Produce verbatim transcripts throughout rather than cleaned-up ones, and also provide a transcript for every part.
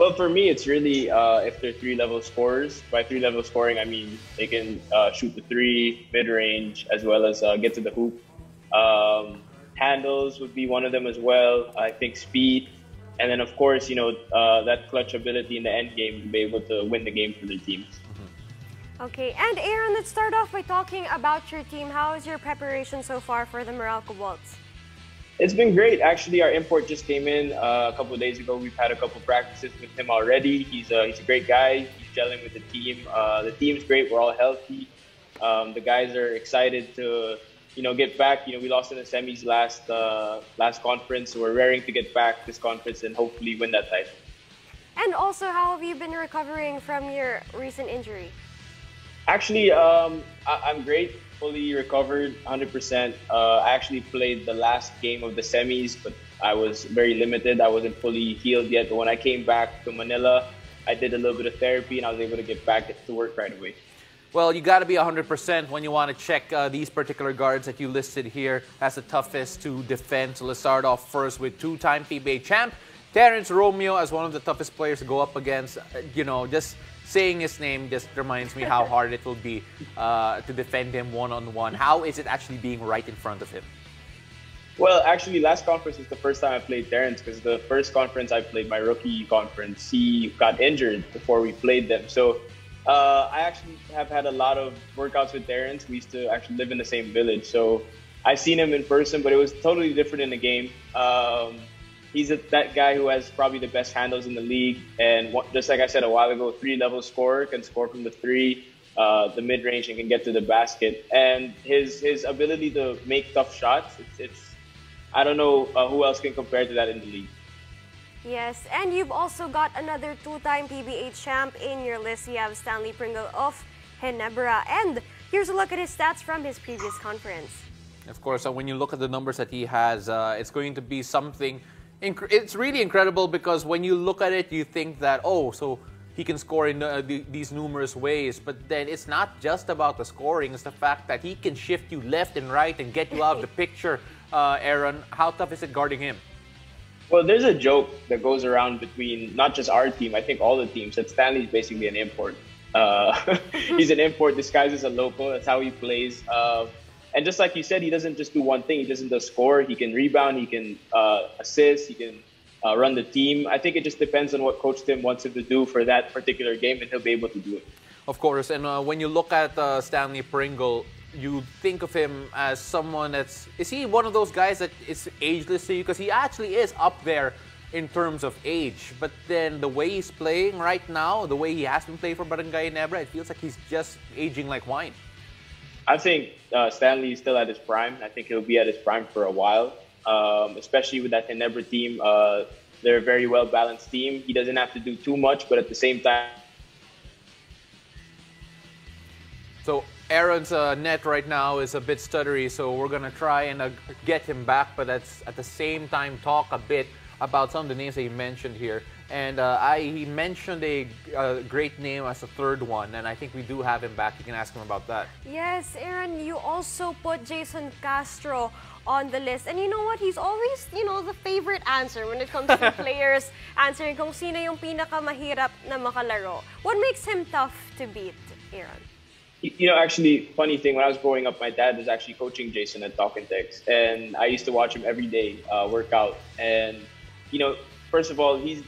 Well, for me, it's really uh, if they're three-level scorers. By three-level scoring, I mean they can uh, shoot the three, mid-range, as well as uh, get to the hoop. Um, handles would be one of them as well. I think speed. And then, of course, you know, uh, that clutch ability in the end game to be able to win the game for their teams. Okay, and Aaron, let's start off by talking about your team. How is your preparation so far for the Meralco Bolts? It's been great. Actually, our import just came in uh, a couple of days ago. We've had a couple practices with him already. He's a, he's a great guy. He's gelling with the team. Uh, the team's great. We're all healthy. Um, the guys are excited to, you know, get back. You know, we lost in the semis last uh, last conference. So we're raring to get back this conference and hopefully win that title. And also, how have you been recovering from your recent injury? Actually, um, I I'm great. Fully recovered, one hundred percent. Uh, I actually played the last game of the semis, but I was very limited. I wasn't fully healed yet. But when I came back to Manila, I did a little bit of therapy, and I was able to get back to work right away. Well, you got to be one hundred percent when you want to check uh, these particular guards that you listed here as the toughest to defend. So let's start off first with two-time P B A champ Terrence Romeo as one of the toughest players to go up against. You know, just saying his name just reminds me how hard it will be uh, to defend him one-on-one. How is it actually being right in front of him? Well, actually, last conference was the first time I played Terrence because the first conference I played, my rookie conference, he got injured before we played them. So uh, I actually have had a lot of workouts with Terrence. We used to actually live in the same village. So I've seen him in person, but it was totally different in the game. Um, He's a, that guy who has probably the best handles in the league. And what, just like I said a while ago, three-level scorer, can score from the three, uh, the mid-range, and can get to the basket. And his his ability to make tough shots, it's, it's I don't know uh, who else can compare to that in the league. Yes, and you've also got another two-time P B A champ in your list. You have Stanley Pringle of Ginebra. And here's a look at his stats from his previous conference. Of course, so when you look at the numbers that he has, uh, it's going to be something... It's really incredible because when you look at it, you think that, oh, so he can score in uh, these numerous ways. But then it's not just about the scoring. It's the fact that he can shift you left and right and get you out of the picture, uh, Aaron. How tough is it guarding him? Well, there's a joke that goes around between not just our team, I think all the teams, that Stanley's basically an import. Uh, he's an import disguised as a local. That's how he plays. Uh, And just like you said, he doesn't just do one thing. He doesn't just score. He can rebound. He can uh, assist. He can uh, run the team. I think it just depends on what Coach Tim wants him to do for that particular game, and he'll be able to do it. Of course. And uh, when you look at uh, Stanley Pringle, you think of him as someone that's... Is he one of those guys that is ageless to you? Because he actually is up there in terms of age. But then the way he's playing right now, the way he has been playing for Barangay Ginebra, it feels like he's just aging like wine. I think uh, Stanley is still at his prime. I think he'll be at his prime for a while, um, especially with that Ginebra team. Uh, they're a very well-balanced team. He doesn't have to do too much, but at the same time... So Aaron's uh, net right now is a bit stuttery, so we're going to try and uh, get him back, but that's at the same time talk a bit about some of the names that he mentioned here. And uh, I, he mentioned a, a great name as a third one, and I think we do have him back. You can ask him about that. Yes, Aaron, you also put Jason Castro on the list. And you know what? He's always, you know, the favorite answer when it comes to players answering kung sino yung pinakamahirap na makalaro. What makes him tough to beat, Aaron? You know, actually, funny thing, when I was growing up, my dad was actually coaching Jason at Talk and Text, and I used to watch him every day uh, work out. And, you know, first of all, he's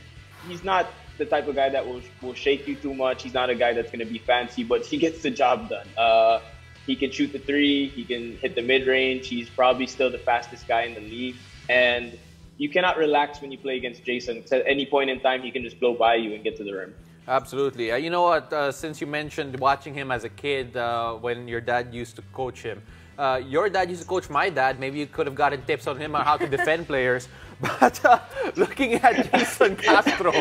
He's not the type of guy that will, will shake you too much. He's not a guy that's going to be fancy, but he gets the job done. Uh, he can shoot the three. He can hit the mid-range. He's probably still the fastest guy in the league. And you cannot relax when you play against Jason. Because at any point in time, he can just blow by you and get to the rim. Absolutely. Uh, you know what? Uh, since you mentioned watching him as a kid uh, when your dad used to coach him, Uh, your dad used to coach my dad. Maybe you could have gotten tips on him on how to defend players. But uh, looking at Jason Castro,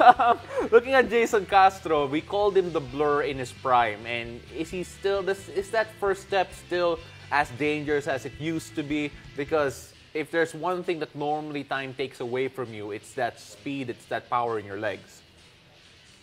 um, looking at Jason Castro, we called him the blur in his prime. And is he still? This, is that first step still as dangerous as it used to be? Because if there's one thing that normally time takes away from you, it's that speed, it's that power in your legs.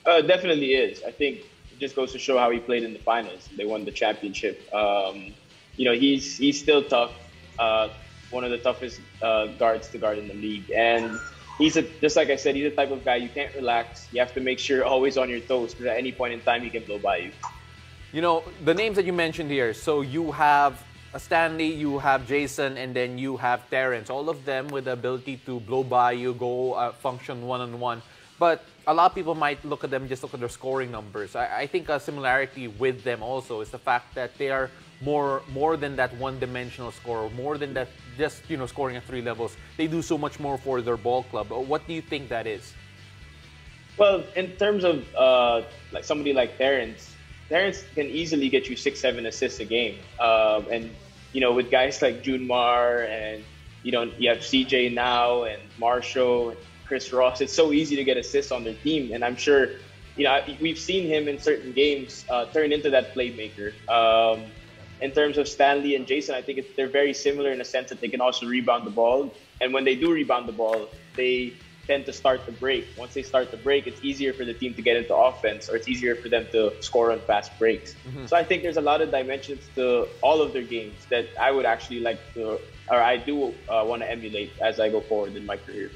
Uh, definitely is. I think it just goes to show how he played in the finals. They won the championship. Um, You know, he's he's still tough, uh, one of the toughest uh, guards to guard in the league. And he's a, just like I said, he's the type of guy you can't relax. You have to make sure you're always on your toes, because at any point in time, he can blow by you. You know, the names that you mentioned here, so you have Stanley, you have Jason, and then you have Terrence. All of them with the ability to blow by you, go uh, function one-on-one. But a lot of people might look at them, just look at their scoring numbers. I, I think a similarity with them also is the fact that they are more more than that one-dimensional scorer, more than that just, you know, scoring at three levels. They do so much more for their ball club. What do you think that is? Well, in terms of uh, like somebody like Terrence, Terrence can easily get you six, seven assists a game. Um, and, you know, with guys like June Mar and, you know, you have C J now and Marshall, Chris Ross, it's so easy to get assists on their team. And I'm sure, you know, we've seen him in certain games uh, turn into that playmaker. Um, in terms of Stanley and Jason, I think it, they're very similar in the sense that they can also rebound the ball. And when they do rebound the ball, they tend to start the break. Once they start the break, it's easier for the team to get into offense, or it's easier for them to score on fast breaks. Mm-hmm. So I think there's a lot of dimensions to all of their games that I would actually like to, or I do uh, want to emulate as I go forward in my career.